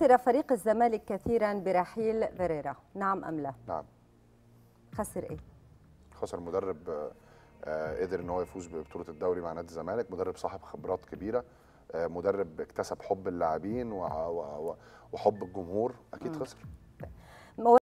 خسر فريق الزمالك كثيرا برحيل فيريرا، نعم أم لا؟ نعم. خسر إيه؟ خسر مدرب قدر إن هو يفوز ببطولة الدوري مع نادي الزمالك، مدرب صاحب خبرات كبيرة، مدرب اكتسب حب اللاعبين وحب الجمهور، أكيد خسر.